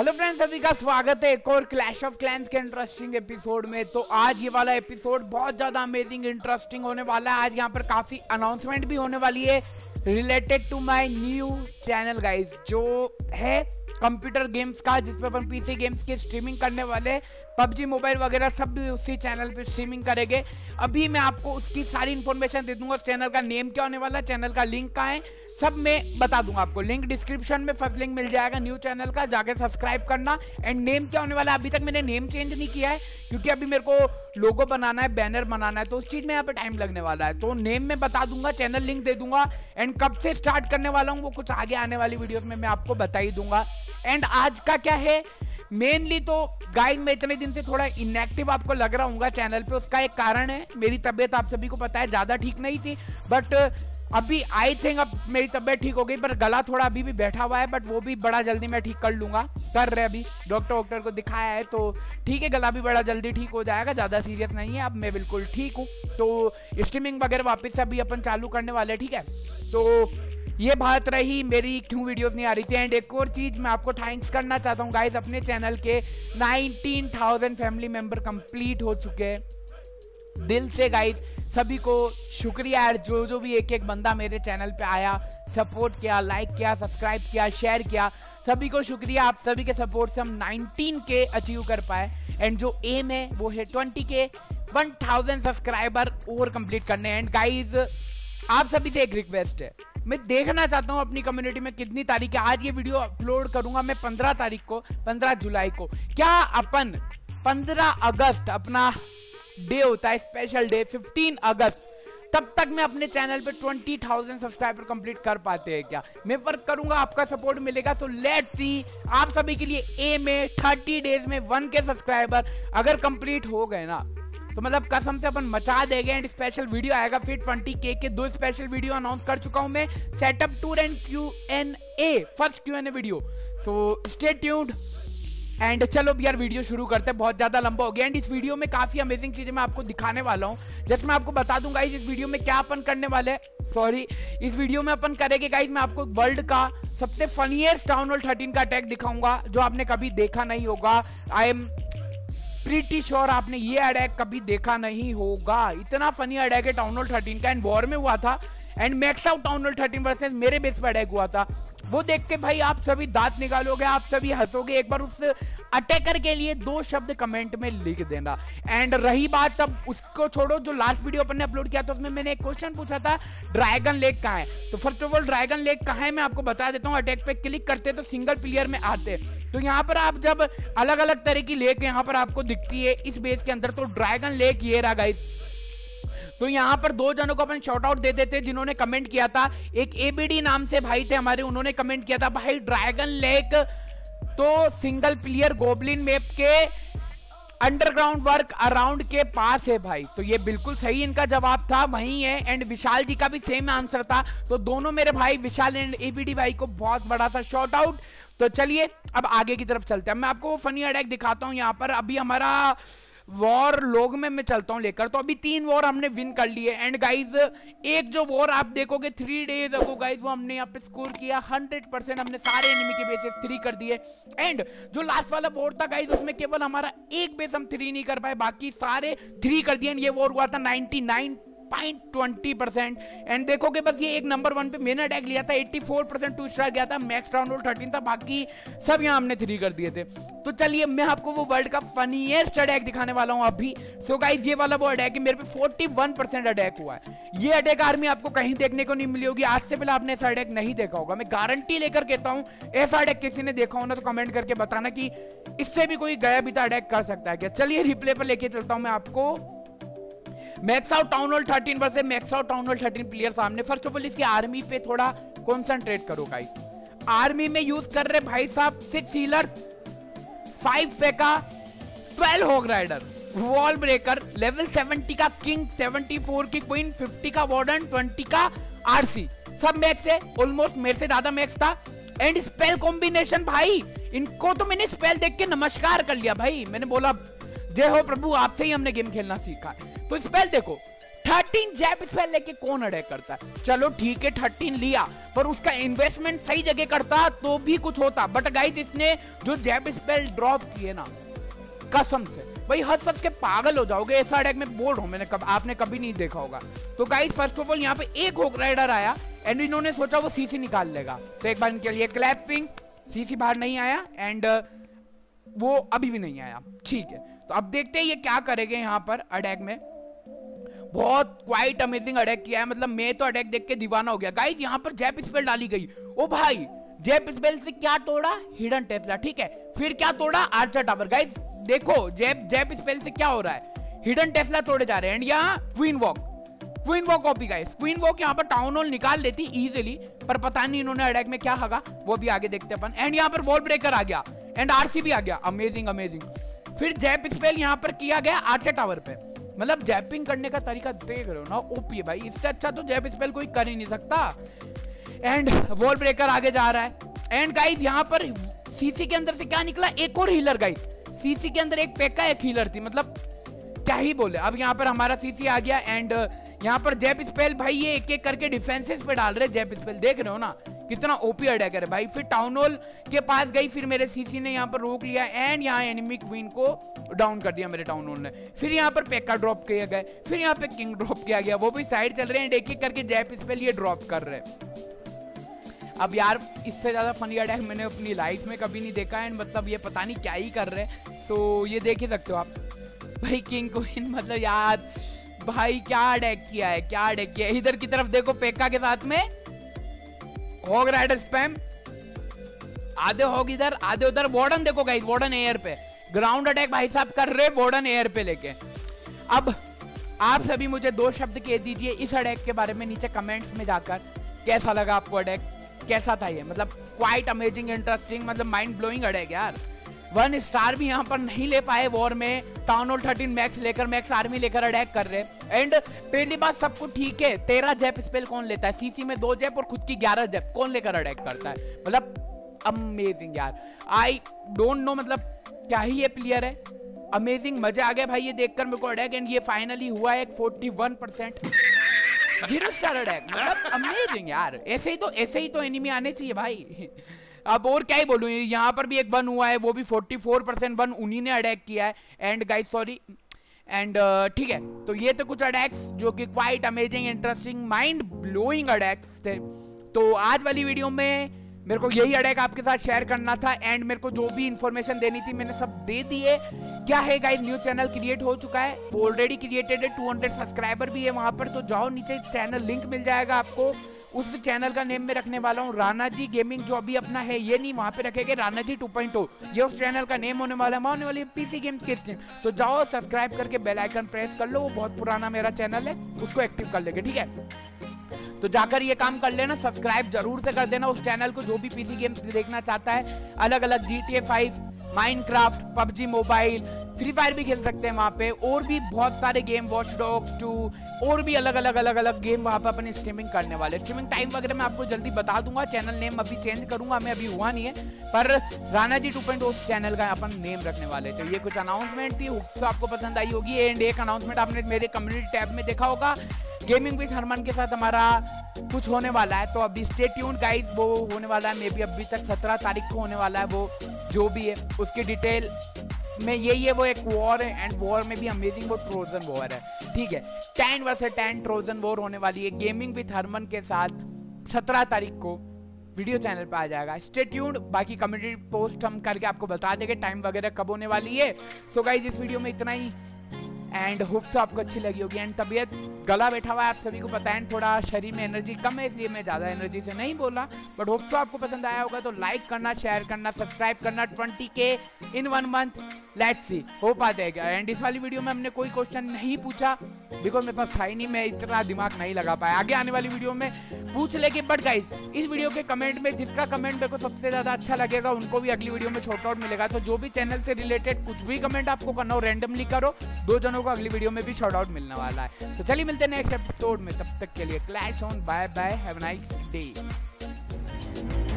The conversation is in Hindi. हेलो फ्रेंड्स, सभी का स्वागत है एक और क्लैश ऑफ क्लैंस के इंटरेस्टिंग एपिसोड में। तो आज ये वाला एपिसोड बहुत ज़्यादा अमेजिंग इंटरेस्टिंग होने वाला है। आज यहाँ पर काफ़ी अनाउंसमेंट भी होने वाली है related to my new channel guys, जो है कंप्यूटर गेम्स का, जिसपे अपन पीसी गेम्स की स्ट्रीमिंग करने वाले पबजी मोबाइल वगैरह सब उसी चैनल पे स्ट्रीमिंग करेंगे। अभी मैं आपको उसकी सारी इन्फॉर्मेशन दे दूंगा, चैनल का नेम क्या होने वाला, चैनल का लिंक कहाँ है, सब मैं बता दूंगा आपको। लिंक डिस्क्रिप्शन में फर्स्ट लिंक मिल जाएगा न्यू चैनल का, जाके सब्सक्राइब करना। एंड नेम क्या होने वाला है, अभी तक मैंने नेम चेंज नहीं किया है क्योंकि अभी मेरे को लोगो बनाना है, बैनर बनाना है, तो उस चीज़ में यहाँ पर टाइम लगने वाला है। तो नेम मैं बता दूंगा, चैनल लिंक दे दूंगा, एंड कब से स्टार्ट करने वाला हूँ वो कुछ आगे आने वाली वीडियोज में मैं आपको बता ही दूंगा। एंड आज का क्या है मेनली, तो गाइस मैं इतने दिन से थोड़ा इनएक्टिव आपको लग रहा हूँ चैनल पे, उसका एक कारण है मेरी तबीयत, आप सभी को पता है ज़्यादा ठीक नहीं थी, बट अभी आई थिंक अब मेरी तबीयत ठीक हो गई। पर गला थोड़ा अभी भी बैठा हुआ है, बट वो भी बड़ा जल्दी मैं ठीक कर लूँगा, कर रहे अभी डॉक्टर को दिखाया है, तो ठीक है गला भी बड़ा जल्दी ठीक हो जाएगा, ज़्यादा सीरियस नहीं है, अब मैं बिल्कुल ठीक हूँ। तो स्ट्रीमिंग वगैरह वापस से अभी अपन चालू करने वाले, ठीक है। तो ये बात रही मेरी क्यों वीडियोस नहीं आ रही थी। एंड एक और चीज़ मैं आपको थैंक्स करना चाहता हूँ गाइज, अपने चैनल के 19,000 फैमिली मेम्बर कंप्लीट हो चुके हैं। दिल से गाइज सभी को शुक्रिया यार, जो जो भी एक एक बंदा मेरे चैनल पे आया, सपोर्ट किया, लाइक किया, सब्सक्राइब किया, शेयर किया, सभी को शुक्रिया। आप सभी के सपोर्ट से हम 19K अचीव कर पाए, एंड जो एम है वो है 20K 1000 सब्सक्राइबर और कंप्लीट करने। एंड गाइज आप सभी से एक रिक्वेस्ट है, मैं देखना चाहता हूँ अपनी कम्युनिटी में कितनी तारीख है, आज ये वीडियो अपलोड करूँगा मैं 15 तारीख को, 15 जुलाई को। क्या अपन 15 अगस्त अपना डे होता है स्पेशल डे 15 अगस्त, तब तक मैं अपने चैनल पे 20,000 सब्सक्राइबर कंप्लीट कर पाते हैं क्या? मैं वर्क करूंगा, आपका सपोर्ट मिलेगा, सो लेट्स सी। आप सभी के लिए ए में 30 डेज में 1K सब्सक्राइबर अगर कंप्लीट हो गए ना, तो मतलब कसम से अपन मचा देंगे। एंड स्पेशल वीडियो आएगा फिर 20K के, 2 स्पेशल वीडियो अनाउंस कर चुका हूं मैं, setup tour and Q&A, first Q&A video, so stay tuned. And चलो यार वीडियो शुरू करते हैं, बहुत ज़्यादा लंबा हो गया। एंड इस वीडियो में काफ़ी अमेजिंग चीज़ें मैं आपको दिखाने वाला हूँ। जस्ट मैं आपको बता दूंगा इस वीडियो में क्या अपन करने वाले हैं, सॉरी इस वीडियो में अपन करेंगे गाइज, मैं आपको वर्ल्ड का सबसे फनीएस्ट डाउन 13 का अटैक दिखाऊंगा जो आपने कभी देखा नहीं होगा। आई एम प्रीटी श्योर आपने ये अटैक कभी देखा नहीं होगा, इतना फनी अटैक है टाउन हॉल 13 का। एंड वॉर में हुआ था, and max out town hall 13 versus मेरे बेस पर अटैक हुआ था। वो देख के भाई आप सभी दांत निकालोगे, आप सभी हंसोगे। एक बार उस अटैकर के लिए 2 शब्द कमेंट में लिख देना। एंड रही बात, तब उसको छोड़ो, जो लास्ट वीडियो अपन ने अपलोड किया था उसमें मैंने एक क्वेश्चन पूछा था ड्रैगन लेक कहाँ है, तो first of all dragon lake कहाँ है मैं आपको बता देता हूँ। अटैक पे क्लिक करते तो सिंगल प्लेयर में आते, तो यहाँ पर आप जब अलग अलग तरह की लेक यहाँ पर आपको दिखती है इस बेस के अंदर, तो ड्रैगन लेक ये रहा गाइस। तो यहाँ पर 2 जनों को अपन शॉर्ट आउट दे देते हैं जिन्होंने कमेंट किया था। एक ABD नाम से भाई थे हमारे, उन्होंने कमेंट किया था भाई ड्रैगन लेक तो सिंगल प्लेयर गोब्लिन मैप के अंडरग्राउंड वर्क अराउंड के पास है भाई, तो ये बिल्कुल सही इनका जवाब था, वहीं है। एंड विशाल जी का भी सेम आंसर था, तो दोनों मेरे भाई विशाल एंड ABD भाई को बहुत बड़ा सा शॉर्ट आउट। तो चलिए अब आगे की तरफ चलते हैं, मैं आपको फनी अटैक दिखाता हूँ। यहाँ पर अभी हमारा वॉर लोग में मैं चलता हूँ लेकर, तो अभी 3 वॉर हमने विन कर लिए। एंड गाइज एक जो वॉर आप देखोगे 3 डेज अगो गाइज, वो हमने यहाँ पे स्कोर किया 100%, हमने सारे एनिमी के बेसेस 3 कर दिए। एंड जो लास्ट वाला वॉर था गाइज उसमें केवल हमारा एक बेस हम 3 नहीं कर पाए, बाकी सारे 3 कर दिए। एंड ये वॉर हुआ था 99.20%। एंड देखोगे बस ये एक नंबर 1 पे मैंने अटैक लिया था, 84% 2 स्टार गया था, मैक्स डाउन रोल 13 था, बाकी सब यहाँ हमने 3 कर दिए थे। तो चलिए मैं आपको वो वर्ल्ड का फनीएस्ट अटैक दिखाने वाला हूँ अभी। सो गाइज ये वाला वो अटैक है, मेरे पे 41% अटैक हुआ है। ये अटैक आर्मी आपको कहीं देखने को नहीं मिली होगी, आज से पहले आपने ऐसा अटैक नहीं देखा होगा, मैं गारंटी लेकर कहता हूँ। ऐसा अटैक किसी ने देखा हो ना तो कमेंट करके बताना कि इससे भी कोई गया बीता अटैक कर सकता है क्या। चलिए रिप्ले पर लेके चलता हूँ मैं आपको, max out town hall 13 versus max out town hall 13 player सामने। फर्स्ट ऑफ ऑल इसकी आर्मी पे थोड़ा कॉन्सेंट्रेट करो गाइस, आर्मी में यूज कर रहे भाई साहब 6 healer, 5 pekka, 12 hog rider, wall breaker, level 70 का किंग, 74 की क्वीन, 50 का वार्डन, 20 का RC, सब मैक्स है, ऑलमोस्ट मेरे से ज्यादा मैक्स था। एंड स्पेल कॉम्बिनेशन भाई, इनको तो मैंने स्पेल देख के नमस्कार कर लिया भाई, मैंने बोला जय हो प्रभु आपसे ही हमने गेम खेलना सीखा। तो स्पेल देखो 13 जैब स्पेल लेके कौन अटैक करता है? चलो ठीक है 13 लिया, पर उसका इन्वेस्टमेंट सही जगह करता तो भी कुछ होता। बट गाइस इसने जो जैब स्पेल ड्रॉप किए ना, कसम से भाई हद सबके पागल हो जाओगे। ऐसा अटैक में बोल रहा हूँ, मैंने आपने कभी नहीं देखा होगा। तो गाइस फर्स्ट ऑफ ऑल यहाँ पे एक होक राइडर आया एंड इन्होंने सोचा वो सीसी निकाल लेगा, तो एक बार इनके लिए क्लैपिंग। सीसी बाहर नहीं आया एंड वो अभी भी नहीं आया। ठीक है, तो अब देखते हैं ये क्या करेंगे यहाँ पर अटैक में। बहुत क्वाइट अमेजिंग अटैक किया है, मतलब मैं तो अटैक देख के दीवाना हो गया। गाइस यहाँ पर जैप स्पेल डाली गई। ओ भाई जैप स्पेल से क्या तोड़ा? Hidden Tesla. ठीक है, फिर क्या तोड़ा? Archer tower. गाइस देखो जैप स्पेल से क्या हो रहा है, हिडन टेस्ला तोड़े जा रहे हैं। एंड यहाँ queen walk copy. Guys queen walk यहाँ पर टाउन हॉल निकाल लेती इजिली, पर पता नहीं इन्होंने अटैक में क्या हगा, वो भी आगे देखते अपन। एंड यहाँ पर वॉल ब्रेकर आ गया एंड आरसी भी आ गया। Amazing amazing. फिर जैप स्पेल यहाँ पर किया गया आर्चर टावर पे। मतलब जैपिंग करने का तरीका देख रहे हो ना, ओपी है भाई। इससे अच्छा तो जैप स्पेल कोई कर ही नहीं सकता। एंड वॉल ब्रेकर आगे जा रहा है। एंड गाइस यहाँ पर सीसी के अंदर से क्या निकला? एक और हीलर। गाइस सीसी के अंदर एक पेक्का एक हीलर थी, मतलब क्या ही बोले। अब यहाँ पर हमारा सीसी आ गया एंड यहाँ पर जैप स्पेल भाई ये एक एक करके डिफेंसेस पे डाल रहे जैप स्पेल। देख रहे हो ना कितना ओपी अटैक है भाई। फिर टाउन हॉल के पास गई, फिर मेरे सीसी ने यहाँ पर रोक लिया एंड यहाँ एनिमी क्वीन को डाउन कर दिया मेरे टाउन हॉल ने। फिर यहाँ पर पेक्का ड्रॉप किया गया, फिर यहाँ पे किंग ड्रॉप किया गया, वो भी साइड चल रहे हैं। एक एक करके जैप स्पेल ये ड्रॉप कर रहे हैं। अब यार इससे ज़्यादा फनी अटैक मैंने अपनी लाइफ में कभी नहीं देखा एंड मतलब ये पता नहीं क्या ही कर रहे हैं। तो ये देख ही सकते हो आप भाई, किंग क्वीन, मतलब यार भाई क्या अटैक किया है, क्या अटैक किया है। इधर की तरफ देखो पेक्का के साथ में हॉग राइडर स्पैम, आधे हॉग इधर आधे उधर। वॉर्डन देखो गाइस, वॉर्डन एयर पे ग्राउंड अटैक भाई साहब कर रहे, वॉर्डन एयर पे लेके। अब आप सभी मुझे दो शब्द कह दीजिए इस अटैक के बारे में नीचे कमेंट्स में जाकर, कैसा लगा आपको अटैक, कैसा था ये? मतलब क्वाइट अमेजिंग, इंटरेस्टिंग, मतलब माइंड ब्लोइंग अटैक यार। 1 स्टार भी यहाँ पर नहीं ले पाए वॉर में। टाउन हॉल 13 मैक्स लेकर, मैक्स आर्मी लेकर अटैक कर रहे। एंड पहली बात सब कुछ ठीक है, 13 जैप स्पेल कौन लेता है? सीसी में 2 जैप और खुद की 11 जैप कौन लेकर अटैक करता है? मतलब अमेजिंग यार, आई डोंट नो मतलब क्या ही ये प्लेयर है। अमेजिंग, मजा आ गया भाई ये देखकर मेरे को अटैक। एंड ये फाइनली हुआ है 41% 0 स्टार अटैक, मतलब अमेजिंग यार। ऐसे ही तो एनिमी आने चाहिए भाई। अब और क्या ही बोलूं, यहाँ पर भी एक वन हुआ है, वो भी 44% वन उन्हीं ने अटैक किया है। एंड गाइस सॉरी एंड ठीक है, तो ये तो कुछ अटैक्स जो कि quite amazing, interesting, mind blowing attacks थे। तो आज वाली वीडियो में मेरे को यही अटैक आपके साथ शेयर करना था एंड मेरे को जो भी इन्फॉर्मेशन देनी थी मैंने सब दे दी है। क्या है गाइस, न्यू चैनल क्रिएट हो चुका है, ऑलरेडी क्रिएटेड है, 200 सब्सक्राइबर भी है वहाँ पर। तो जाओ नीचे चैनल लिंक मिल जाएगा आपको, उस चैनल का नेम मैं रखने वाला हूँ राणा जी गेमिंग, जो अभी अपना है ये नहीं, वहाँ पे रखेंगे राणा जी 2.0, ये उस चैनल का नेम होने वाला है। मैं होने वाली पीसी गेम्स के स्ट्रीम, तो जाओ सब्सक्राइब करके बेल आइकन प्रेस कर लो, वो बहुत पुराना मेरा चैनल है, उसको एक्टिव कर लेंगे। ठीक है, तो जाकर ये काम कर लेना, सब्सक्राइब जरूर से कर देना उस चैनल को जो भी पीसी गेम्स देखना चाहता है। अलग अलग GTA 5, Minecraft, PUBG mobile, free fire भी खेल सकते हैं वहाँ पे, और भी बहुत सारे गेम, वॉच डॉग्स 2, और भी अलग अलग गेम वहाँ पे अपनी स्ट्रीमिंग करने वाले। स्ट्रीमिंग टाइम वगैरह मैं आपको जल्दी बता दूंगा, चैनल नेम अभी चेंज करूंगा, हमें अभी हुआ नहीं है, पर राणा जी 2.0 चैनल का अपन नेम रखने वाले। तो ये कुछ अनाउंसमेंट थी, होप्स आपको पसंद आई होगी। एंड एक अनाउंसमेंट आपने मेरे कम्युनिटी टैब में देखा होगा, गेमिंग विद हरमन के साथ हमारा कुछ होने वाला है, तो अभी स्टे ट्यून्ड गाइस, वो होने वाला है मे बी अभी तक 17 तारीख को होने वाला है, वो जो भी है उसकी डिटेल में यही है। वो एक वॉर है एंड वॉर में भी अमेजिंग वो ट्रोजन वॉर है। ठीक है, 10 वर्सेस 10 ट्रोजन वॉर होने वाली है गेमिंग विद हरमन के साथ, 17 तारीख को वीडियो चैनल पे आ जाएगा। स्टे ट्यून्ड, बाकी कम्युनिटी पोस्ट हम करके आपको बता देंगे टाइम वगैरह कब होने वाली है। सो गाइस इस वीडियो में इतना ही एंड होप्स आपको अच्छी लगी होगी। एंड तबीयत गला बैठा हुआ है आप सभी को पता है, थोड़ा शरीर में एनर्जी कम है, इसलिए मैं ज़्यादा एनर्जी से नहीं बोला, बट होप्स आपको पसंद आया होगा। तो लाइक करना, शेयर करना, सब्सक्राइब करना। 20K in 1 month, let's see हो पाएगा। एंड इस वाली वीडियो में हमने कोई क्वेश्चन नहीं पूछा बिकॉज मेरे पास था ही नहीं, मैं इतना दिमाग नहीं लगा पाया, आगे आने वाली वीडियो में पूछ लेंगे। बट गाइस इस वीडियो के कमेंट में जिसका कमेंट मेरे को सबसे ज़्यादा अच्छा लगेगा उनको भी अगली वीडियो में शॉर्ट आउट मिलेगा। तो जो भी चैनल से रिलेटेड कुछ भी कमेंट आपको करना हो रैंडमली करो, 2 जनों को अगली वीडियो में भी शॉर्ट आउट मिलने वाला है। तो चलिए मिलते हैं नेक्स्ट एपिसोड में, तब तक के लिए clash on, bye bye, have a nice day.